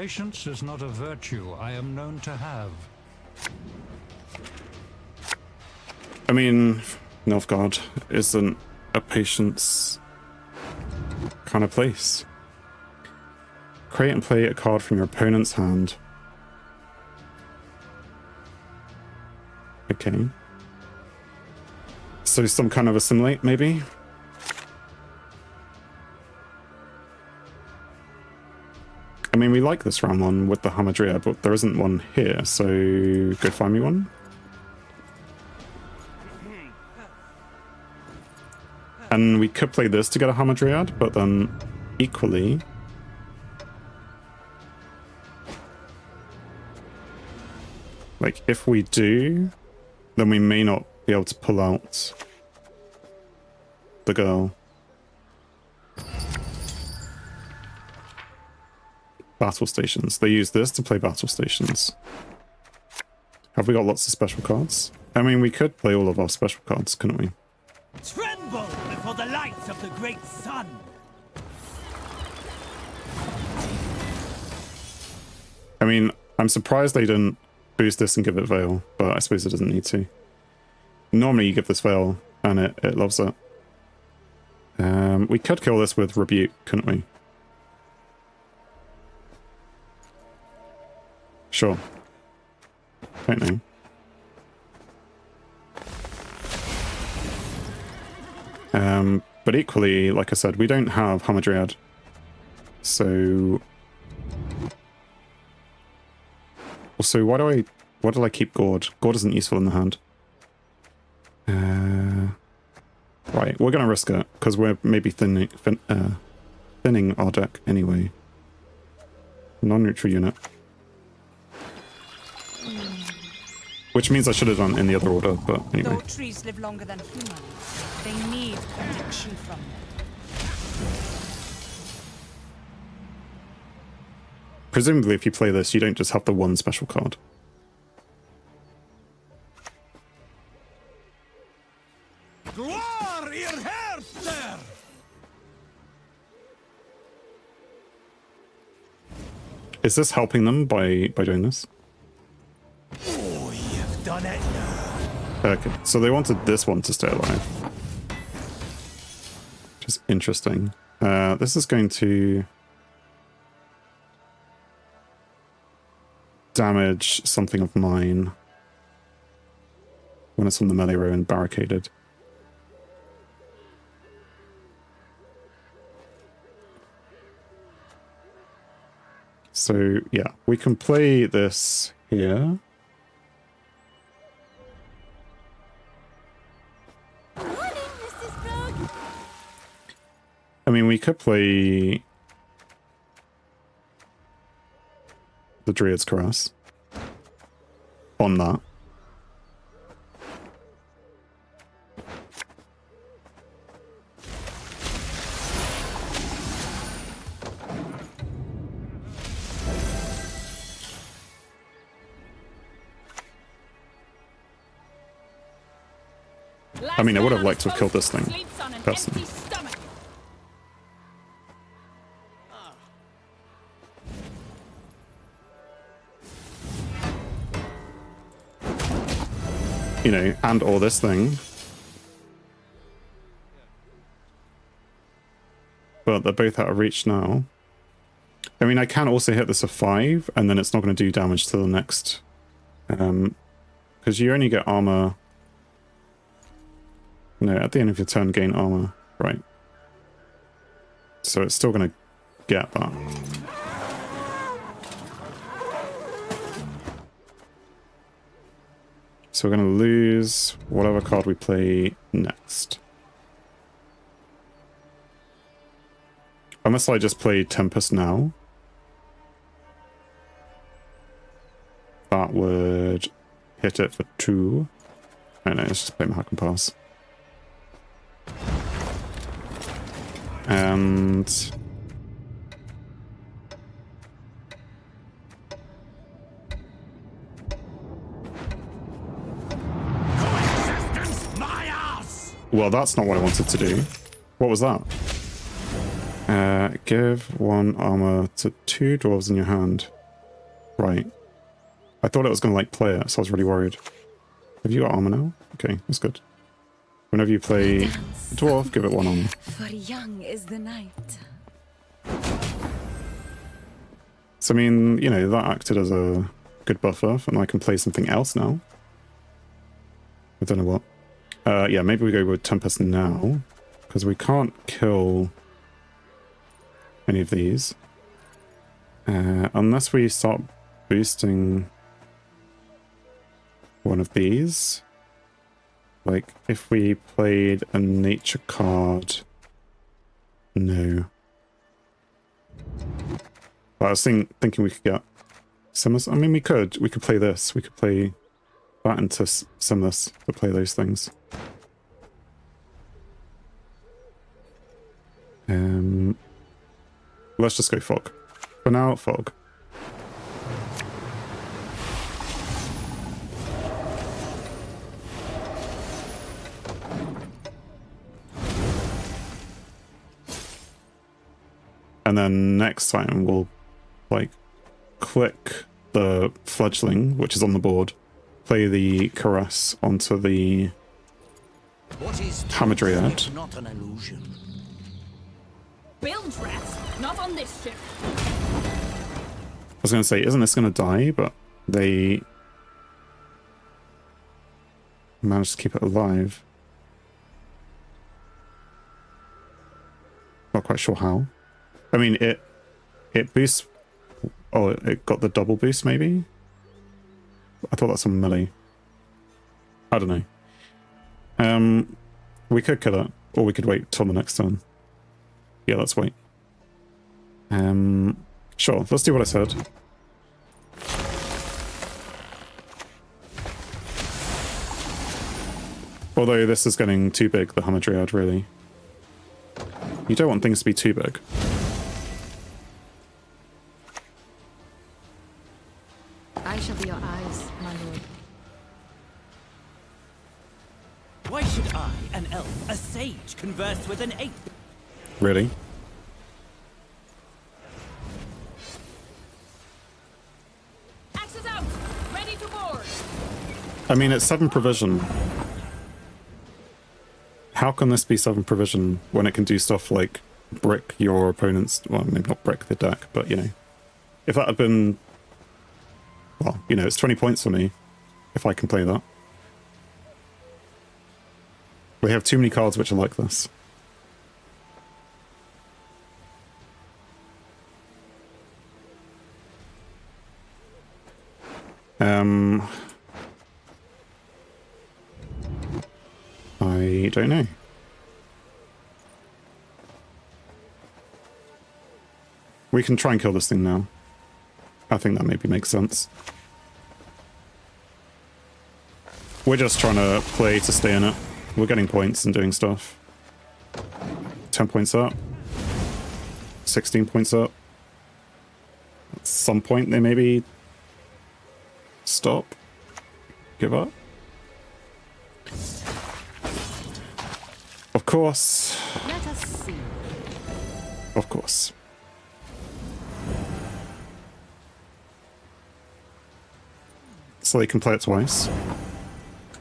Patience is not a virtue I am known to have. I mean, Nilfgaard isn't a patience kind of place. Create and play a card from your opponent's hand. Okay. So some kind of assimilate, maybe? I mean, we like this Ramlon with the Hamadriad, but there isn't one here, so go find me one. And we could play this to get a Hamadriad, but then equally... like, if we do, then we may not be able to pull out the girl. Battle stations. They use this to play battle stations. Have we got lots of special cards? I mean, we could play all of our special cards, couldn't we? Tremble before the lights of the great sun! I mean, I'm surprised they didn't boost this and give it Veil, but I suppose it doesn't need to. Normally you give this Veil and it loves it. We could kill this with Rebuke, couldn't we? Sure. Don't know. But equally, like I said, we don't have Hamadriad, so... also, why do I keep Gord? Gord isn't useful in the hand. Right, we're gonna risk it because we're maybe thinning our deck anyway. Non-neutral unit, which means I should have done in the other order, but anyway. Though trees live longer than humans, they need protection from them. Presumably, if you play this, you don't just have the one special card. Is this helping them by doing this? Oh, you've done it. Okay, so they wanted this one to stay alive. Which is interesting. This is going to... damage something of mine when it's on the melee row and barricaded. So yeah, we can play this here. I mean, we could play the Dread's Caress on that. I mean, I would have liked to have killed this thing, personally. You know, and or this thing. But they're both out of reach now. I mean, I can also hit this a 5, and then it's not going to do damage to the next. Because you only get armor... no, at the end of your turn, gain armor. Right. So it's still going to get that. So we're going to lose whatever card we play next. Unless I just play Tempest now. That would hit it for 2. I know, let's just play Mahakam Pass. And... well, that's not what I wanted to do. What was that? Give one armor to two dwarves in your hand. Right. I thought it was going to like play it, so I was really worried. Have you got armor now? Okay, that's good. Whenever you play a dwarf, give it one armor. For young is the night. So I mean, you know, that acted as a good buffer, and I can play something else now. I don't know what. Yeah, maybe we go with Tempest now, because we can't kill any of these. Unless we start boosting one of these. Like, if we played a nature card... No. But I was thinking we could get Simus. I mean, we could. We could play this. We could play that into Simus to play those things. Let's just go Fog. For now, Fog. And then next time we'll, like, click the Fledgling, which is on the board, play the Caress onto the Hamadriad. Not an illusion. Build rats, not on this ship. I was going to say, isn't this going to die? But they managed to keep it alive. Not quite sure how. I mean, it boosts... Oh, it got the double boost, maybe? I thought that's a melee. I don't know. We could kill it, or we could wait till the next turn. Yeah, let's wait. Sure, let's do what I said. Although this is getting too big, the Hamadriad, really. You don't want things to be too big. I shall be your eyes, my lord. Why should I, an elf, a sage, converse with an ape? Really? Axes out! Ready to board! I mean, it's 7 provision. How can this be 7 provision when it can do stuff like brick your opponent's... Well, maybe not brick the deck, but, you know. If that had been... Well, you know, it's 20 points for me, if I can play that. We have too many cards which are like this. I don't know. We can try and kill this thing now. I think that maybe makes sense. We're just trying to play to stay in it. We're getting points and doing stuff. 10 points up. 16 points up. At some point they maybe stop. Give up. Of course. Let us see. Of course. So they can play it twice.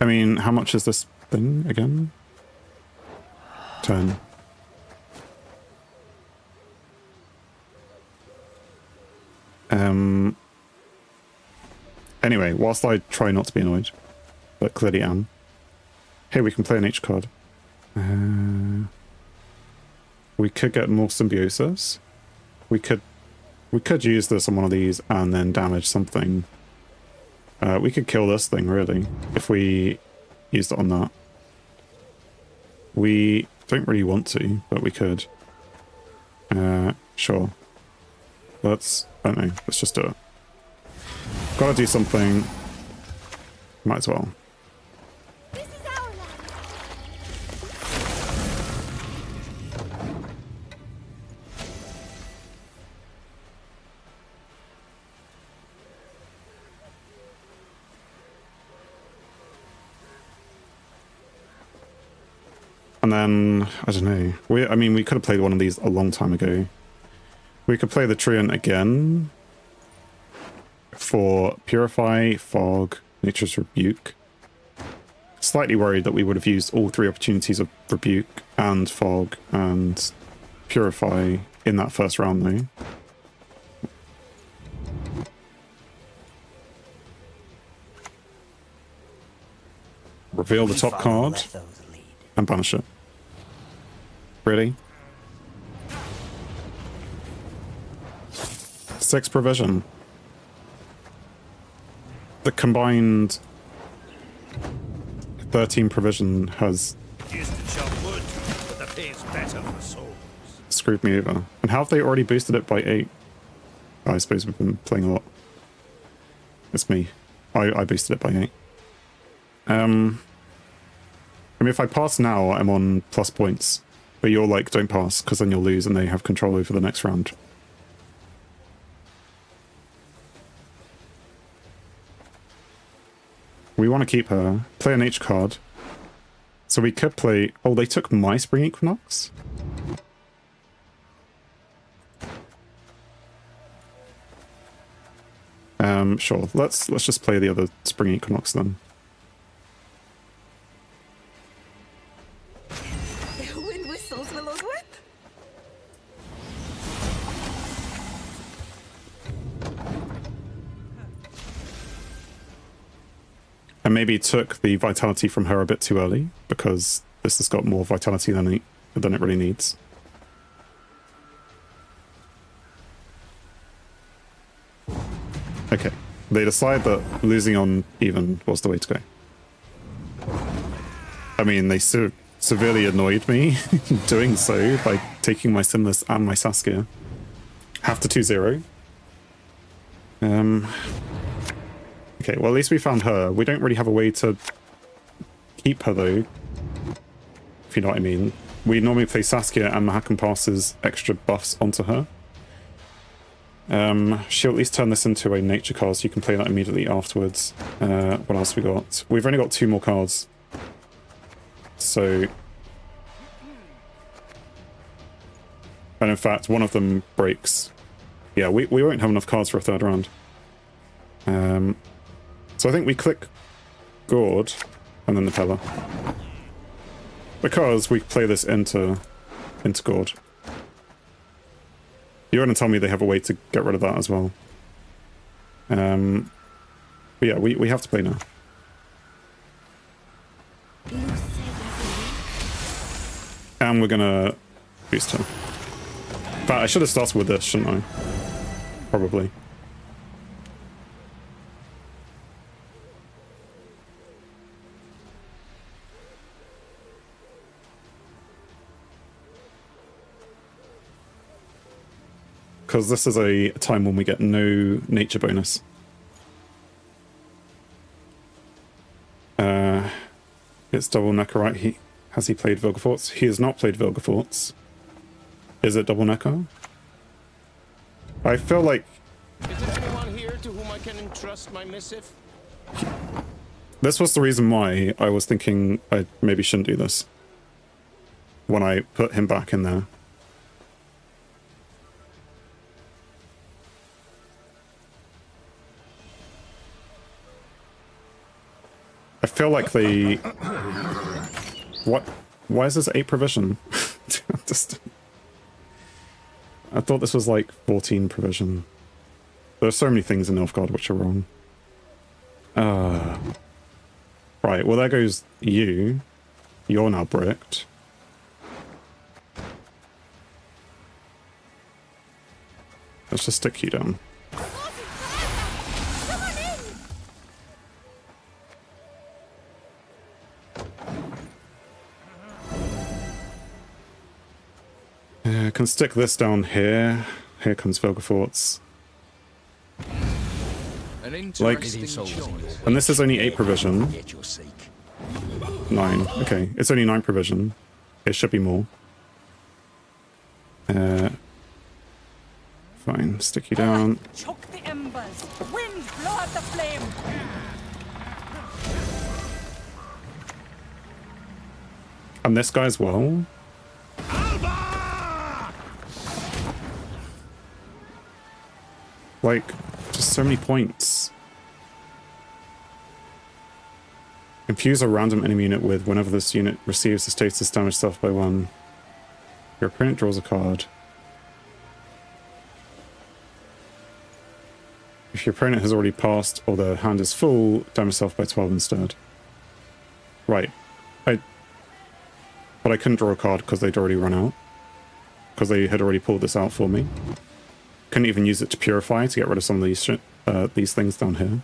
I mean, how much is this thing again? 10. Anyway, whilst I try not to be annoyed, but clearly am. Here we can play an H card. We could get more Symbiosis. We could use this on one of these and then damage something. We could kill this thing, really, if we used it on that. We don't really want to, but we could. Sure. Let's just do it. Gotta do something. Might as well. This is our land. And then, I don't know. I mean, we could have played one of these a long time ago. We could play the Treant again for Purify, Fog, Nature's Rebuke. Slightly worried that we would have used all three opportunities of Rebuke and Fog and Purify in that first round, though. Reveal the top card and banish it. Really? 6 provision. The combined 13 provision has screwed me over. And how have they already boosted it by 8? I suppose we've been playing a lot. It's me. I boosted it by 8. I mean, if I pass now, I'm on plus points, but you're like, don't pass, because then you'll lose and they have control over the next round. We want to keep her. Play an H card. So we could play... Oh, they took my Spring Equinox? Sure. Let's just play the other Spring Equinox then. And maybe took the vitality from her a bit too early, because this has got more vitality than it really needs. Okay, they decide that losing on even was the way to go. I mean, they severely annoyed me doing so by taking my Simless and my Saskia. Have to 2-0. Okay, well, at least we found her. We don't really have a way to keep her, though, if you know what I mean. We normally play Saskia and Mahakam passes extra buffs onto her. She'll at least turn this into a nature card, so you can play that immediately afterwards. What else we got? We've only got 2 more cards. So... And in fact, one of them breaks. Yeah, we won't have enough cards for a third round. So I think we click Gord and then the Pella, because we play this into Gord. You're going to tell me they have a way to get rid of that as well. But yeah, we have to play now. And we're going to boost her. In fact, I should have started with this, shouldn't I? Probably. Because this is a time when we get no nature bonus. It's double Necker, right? Has he played Vilgefortz? He has not played Vilgefortz. Is it double Necker? I feel like... Is there anyone here to whom I can entrust my missive? This was the reason why I was thinking I maybe shouldn't do this. When I put him back in there. I feel like the... What? Why is this 8 provision? I thought this was like 14 provision. There are so many things in Nilfgaard which are wrong. Right, well there goes you. You're now bricked. Let's just stick you down. Can stick this down here. Here comes Vilgefortz. Like, and this is only 8 provision. 9. Okay, it's only 9 provision. It should be more. Fine. Stick you down. Choke the embers. Wind, blow out the flame. And on this guy as well. Like, just so many points. Confuse a random enemy unit with whenever this unit receives the status damage dealt by one. Your opponent draws a card. If your opponent has already passed or their hand is full, damage dealt by 12 instead. Right. But I couldn't draw a card because they'd already run out. Because they had already pulled this out for me. Couldn't even use it to purify to get rid of some of these things down here.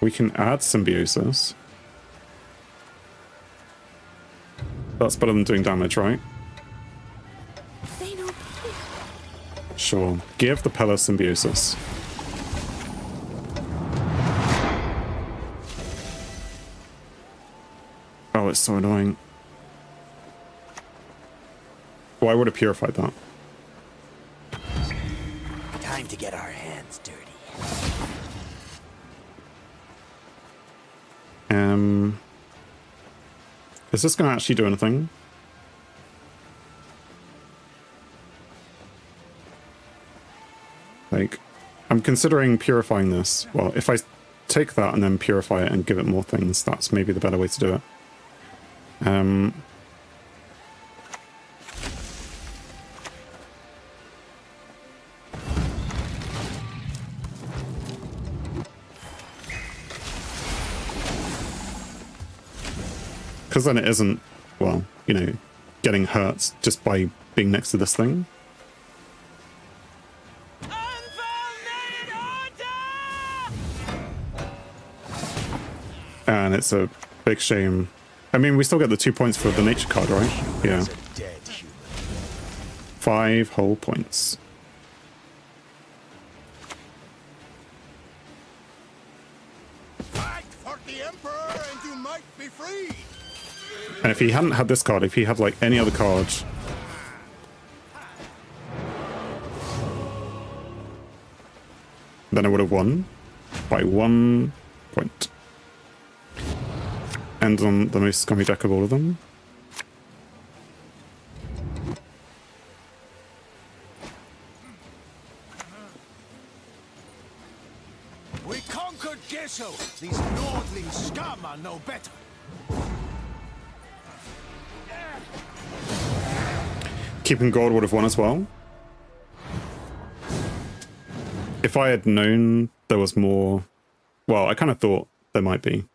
We can add Symbiosis. That's better than doing damage, right? Sure. Give the Pella Symbiosis. Oh, it's so annoying. Well, I would have purified that. Time to get our hands dirty. Is this going to actually do anything? Like, I'm considering purifying this. Well, if I take that and then purify it and give it more things, that's maybe the better way to do it. Because then it isn't, well, you know, getting hurt just by being next to this thing. And it's a big shame. I mean, we still get the 2 points for the nature card, right? Yeah. 5 whole points. And if he hadn't had this card, if he had, like, any other card... then I would have won by 1 point. And on the most scummy deck of all of them. We conquered Gesso! These lordly scum are no better! Keeping Gord would have won as well. If I had known there was more... well, I kind of thought there might be.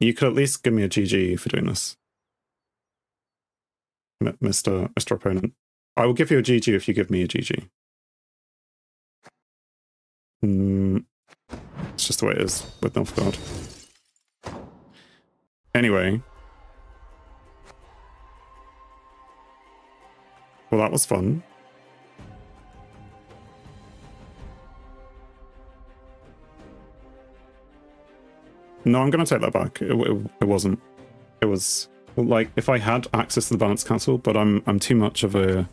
You could at least give me a GG for doing this. Mr. Opponent. I will give you a GG if you give me a GG. It's just the way it is with Nilfgaard. Anyway... well, that was fun. No, I'm going to take that back. It wasn't. It was like if I had access to the balance council, but I'm too much of a.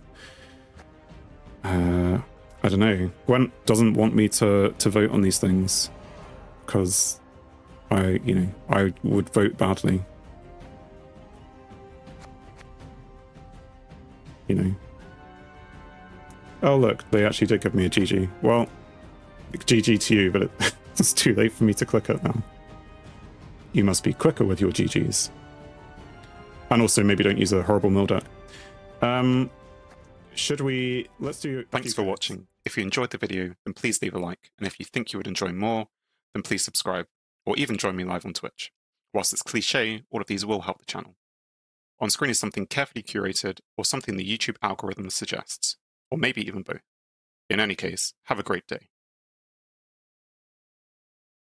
I don't know. Gwent doesn't want me to vote on these things because I would vote badly. You know. Oh, look, they actually did give me a GG. Well, GG to you, but it's too late for me to click it now. You must be quicker with your GGs. And also, maybe don't use a horrible mill deck. Thanks for watching. If you enjoyed the video, then please leave a like. And if you think you would enjoy more, then please subscribe, or even join me live on Twitch. Whilst it's cliche, all of these will help the channel. On screen is something carefully curated, or something the YouTube algorithm suggests, or maybe even both. In any case, have a great day.